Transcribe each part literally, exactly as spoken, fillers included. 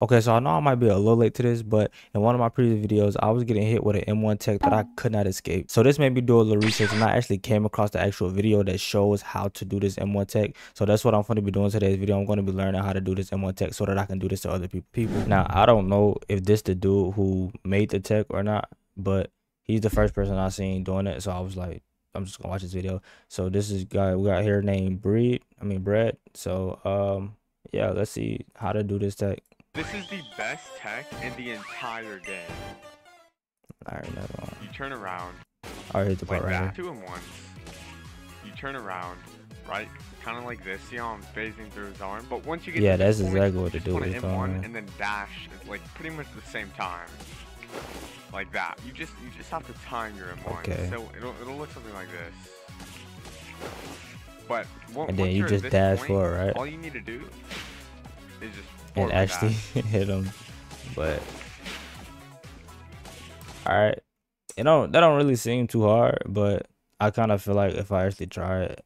Okay, so I know I might be a little late to this, but in one of my previous videos, I was getting hit with an M one tech that I could not escape. So this made me do a little research, and I actually came across the actual video that shows how to do this M one tech. So that's what I'm going to be doing in today's video. I'm going to be learning how to do this M one tech so that I can do this to other people. Now, I don't know if this the dude who made the tech or not, but he's the first person I seen doing it. So I was like, I'm just going to watch this video. So this is guy we got here named Breed. I mean, Brad. So, um, yeah, let's see how to do this tech. This is the best tech in the entire game. Alright, never mind. You turn around. Alright, hit the part right here. Went back to him once. You turn around, right? Kind of like this. See how I'm phasing through his arm? But once you get yeah, to that's exactly point, what to do with his arm. And then dash is like pretty much the same time. Like that. You just you just have to time your M one. Okay. So it'll it'll look something like this. But what, and then you just dash point, for it, right? All you need to do is just. And actually hit him, but all right, you know that don't really seem too hard, but I kind of feel like if I actually try it,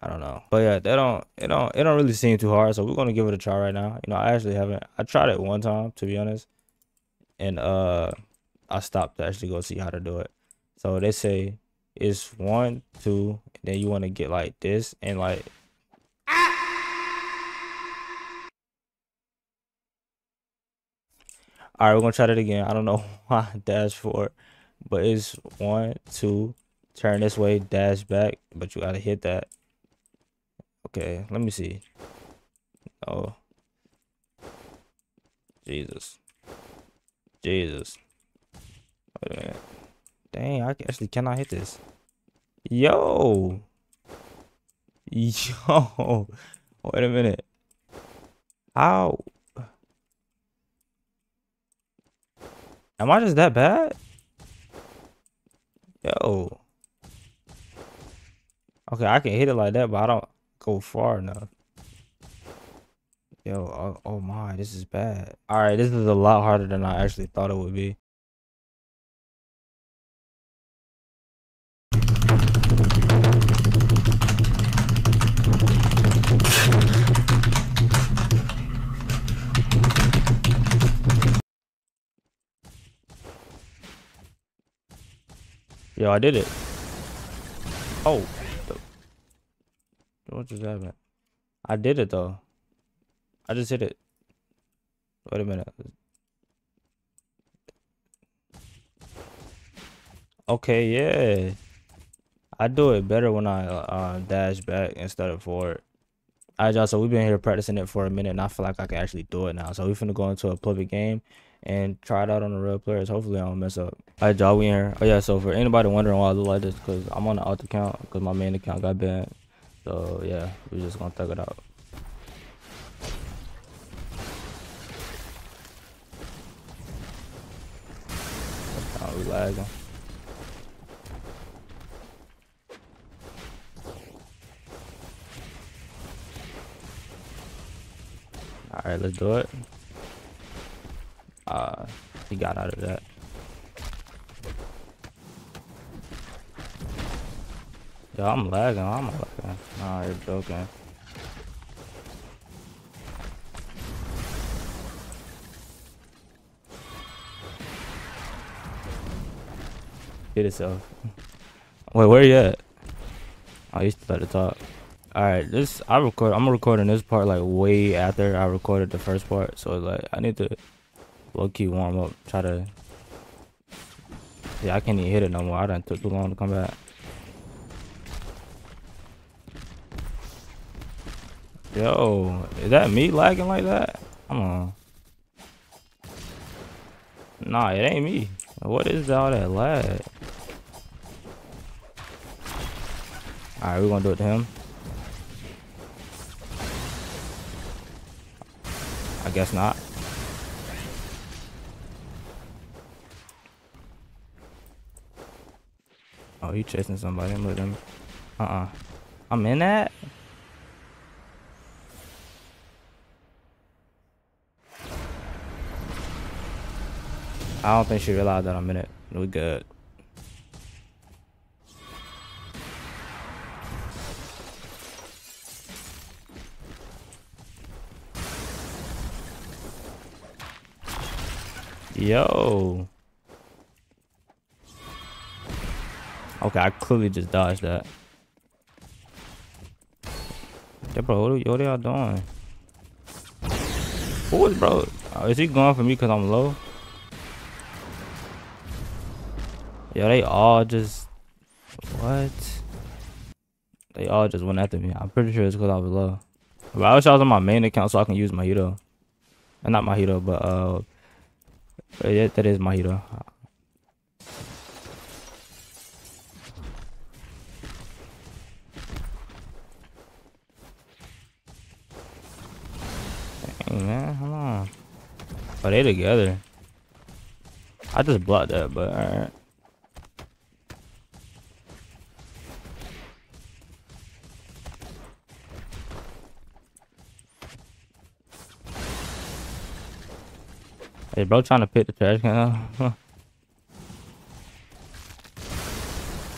I don't know. But yeah, they don't, it don't, it don't really seem too hard. So we're gonna give it a try right now. You know, I actually haven't. I tried it one time, to be honest, and uh, I stopped to actually go see how to do it. So they say it's one, two, and then you want to get like this and like. All right, we're gonna try that again. I don't know why dash forward, but it's one, two, turn this way, dash back, but you gotta hit that. Okay, let me see. Oh, Jesus, Jesus! Wait a minute. Dang, I actually cannot hit this. Yo, yo! Wait a minute. How? Am I just that bad? Yo. Okay, I can hit it like that, but I don't go far enough. Yo, oh, oh my, this is bad. All right, this is a lot harder than I actually thought it would be. Yo, I did it. Oh, what just happened? I did it though. I just hit it. Wait a minute. Okay, yeah. I do it better when I uh, dash back instead of forward. Alright, y'all. So we've been here practicing it for a minute, and I feel like I can actually do it now. So we're finna go into a public game and try it out on the real players. Hopefully I don't mess up. All right, y'all, we in here. Oh yeah, so for anybody wondering why I look like this, because I'm on the alt account because my main account got banned. So yeah, we're just gonna thug it out. Oh, we lagging. All right, let's do it. Uh, he got out of that. Yo, I'm lagging. I'm lagging. Nah, you're joking. Hit itself. Wait, where you at? Oh, he's still at the top. All right, this I record. I'm recording this part like way after I recorded the first part, so like I need to. Low key warm up, try to. Yeah, I can't even hit it no more. I done took too long to come back. Yo, is that me lagging like that? Come on. Nah, it ain't me. What is all that lag? Alright, we're gonna do it to him. I guess not. Oh, he chasing somebody. I'm with him. Uh-uh. I'm in that? I don't think she realized that I'm in it. We good. Yo. Okay, I clearly just dodged that. Yeah, bro, what are y'all doing? Who is, bro? Oh, is he going for me because I'm low? Yo, they all just... What? They all just went after me. I'm pretty sure it's because I was low. But I wish I was on my main account so I can use Mahito. And not Mahito, but uh... Yeah, that is Mahito. Dang, man, come on. Are they together? I just blocked that, but alright. Hey, bro, trying to pick the trash can up.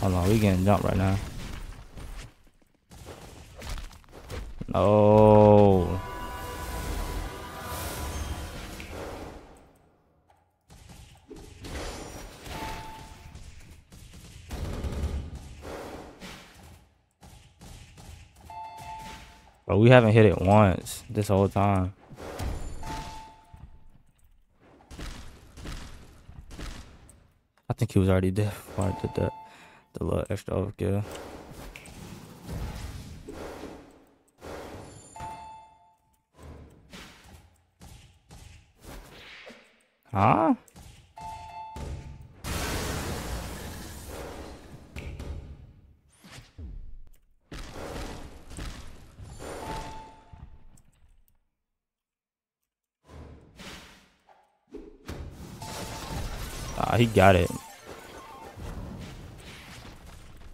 Hold on, we getting jumped right now. No. Bro, we haven't hit it once this whole time. I think he was already dead before I did that. The little extra overkill. Huh? Ah, he got it.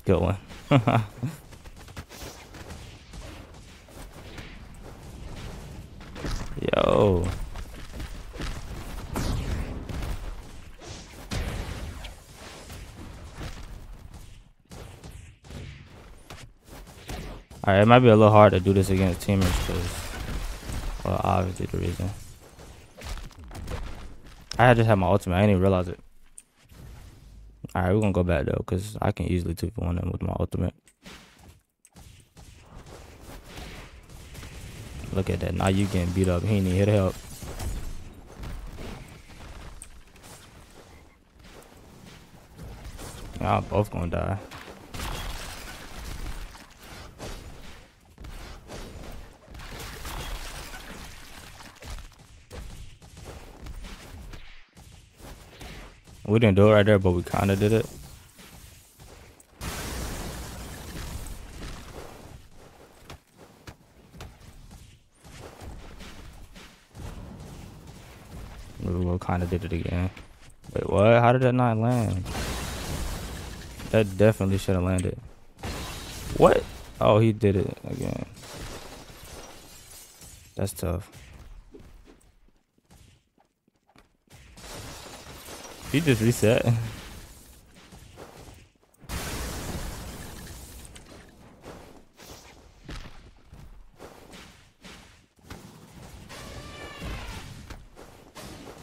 Good one. Yo. Alright, it might be a little hard to do this against teammates because, well, obviously the reason. I just had my ultimate. I didn't even realize it. Alright, we're gonna go back though, because I can easily two for one them with my ultimate. Look at that, now you getting beat up. He ain't even here to help. Y'all both gonna die. We didn't do it right there, but we kind of did it. We kind of did it again. Wait, what? How did that not land? That definitely should have landed. What? Oh, he did it again. That's tough. He just reset.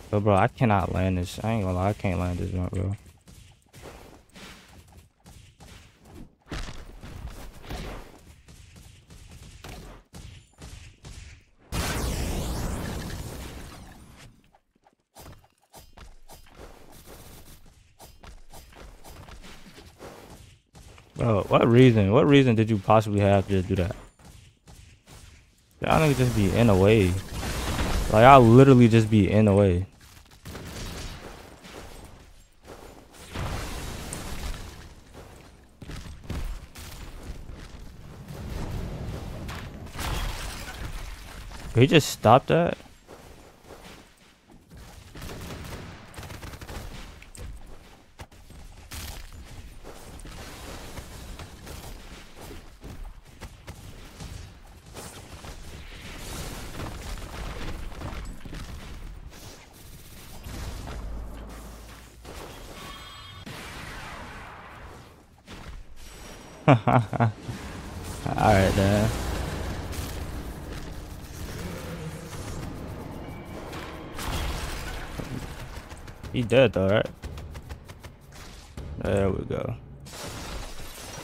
But bro, I cannot land this. I ain't gonna lie, I can't land this one, bro. Bro, what reason? What reason did you possibly have to just do that? Y'all niggas just be in the way. Like, I'll literally just be in the way. Did he just stop that? Alright then. He's dead though, right? There we go.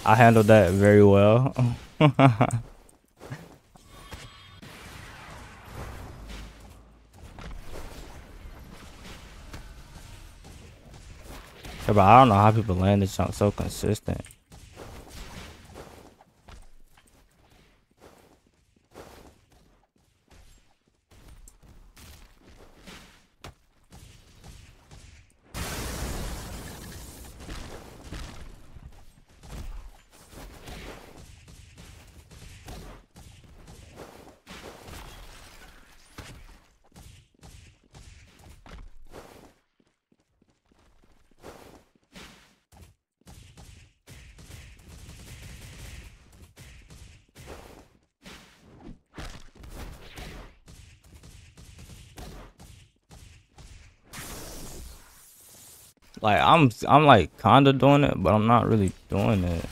I handled that very well. But I don't know how people land this jump so consistent. Like I'm, I'm like kinda doing it, but I'm not really doing it.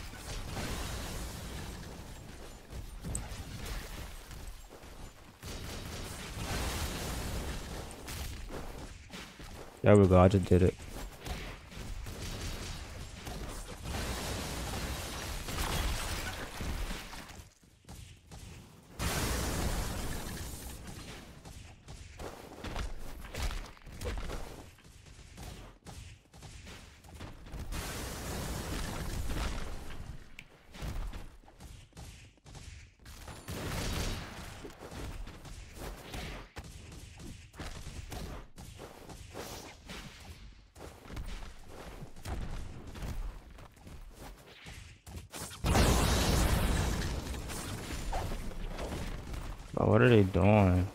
There we go. I just did it. What are they doing?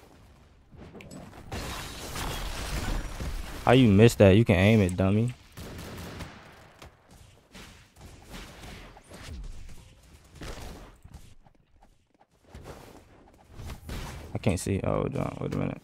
How you missed that? You can aim it, dummy. I can't see. Oh, hold on. Wait a minute.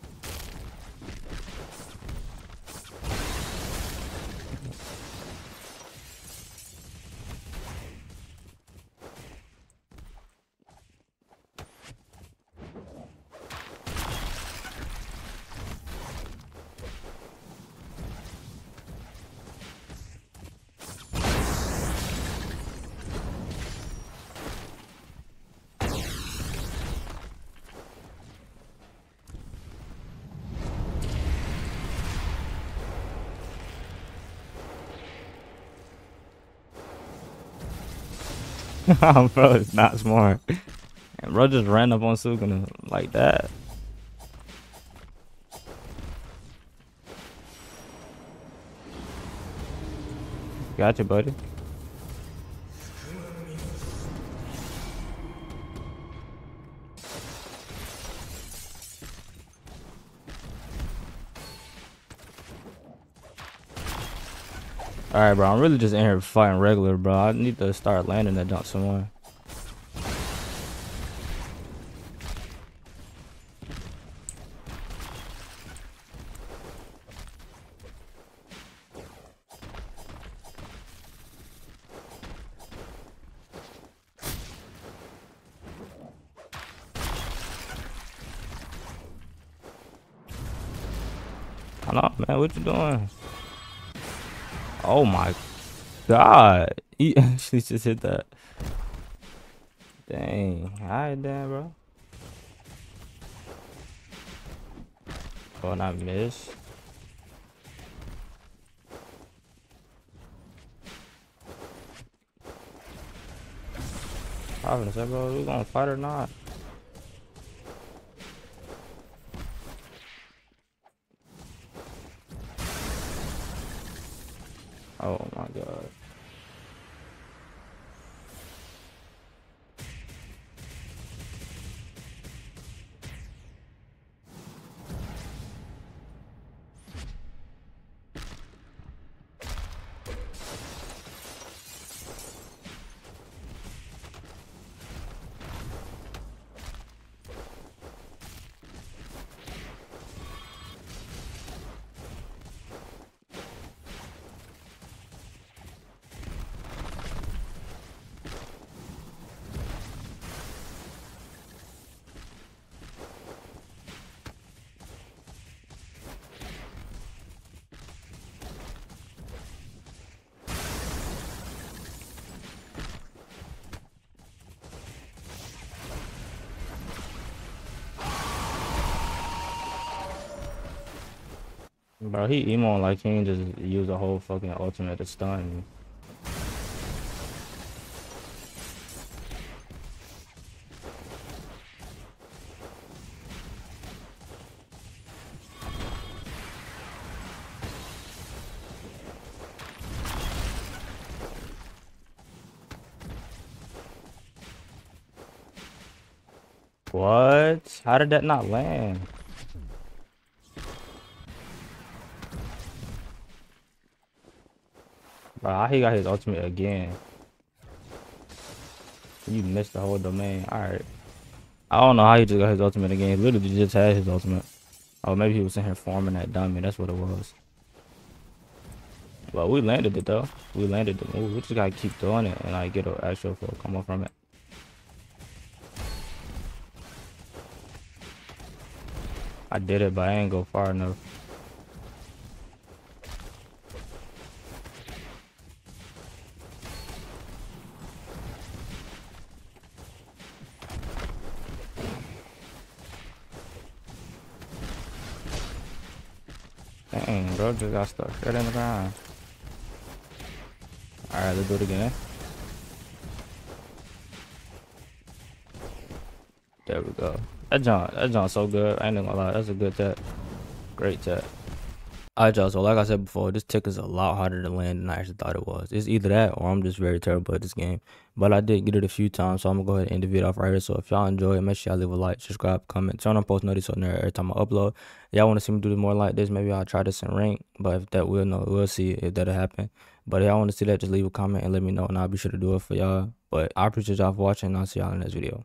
Bro, it's not smart. And bro just ran up on Sukuna like that. Gotcha, buddy. All right, bro, I'm really just in here fighting regular, bro. I need to start landing that jump somewhere. Hello, man, what you doing? Oh my god, he actually just hit that. Dang, all right then, bro. Oh, and I missed. Problem is that, bro, we gonna fight or not? Oh my god. Bro, he emo like he ain't just use a whole fucking ultimate to stun me. What? How did that not land? Bro, he got his ultimate again. You missed the whole domain. Alright. I don't know how he just got his ultimate again. He literally just had his ultimate. Oh, maybe he was in here farming that dummy. That's what it was. Well, we landed it though. We landed the move. We just gotta keep doing it and I like, get an actual full combo from it. I did it, but I ain't go far enough. Dang, bro, just got stuck right in the ground. Alright, let's do it again. There we go. That jump, that jump's so good. I ain't gonna lie, that's a good tap. Great tap. Alright y'all, so like I said before, this tick is a lot harder to land than I actually thought it was. It's either that or I'm just very terrible at this game. But I did get it a few times, so I'm gonna go ahead and end the video off right here. So if y'all enjoy it, make sure y'all leave a like, subscribe, comment, turn on post notice on there every time I upload. Y'all wanna see me do more like this, maybe I'll try this in rank. But if that will no, we'll see if that'll happen. But if y'all wanna see that, just leave a comment and let me know and I'll be sure to do it for y'all. But I appreciate y'all for watching and I'll see y'all in the next video.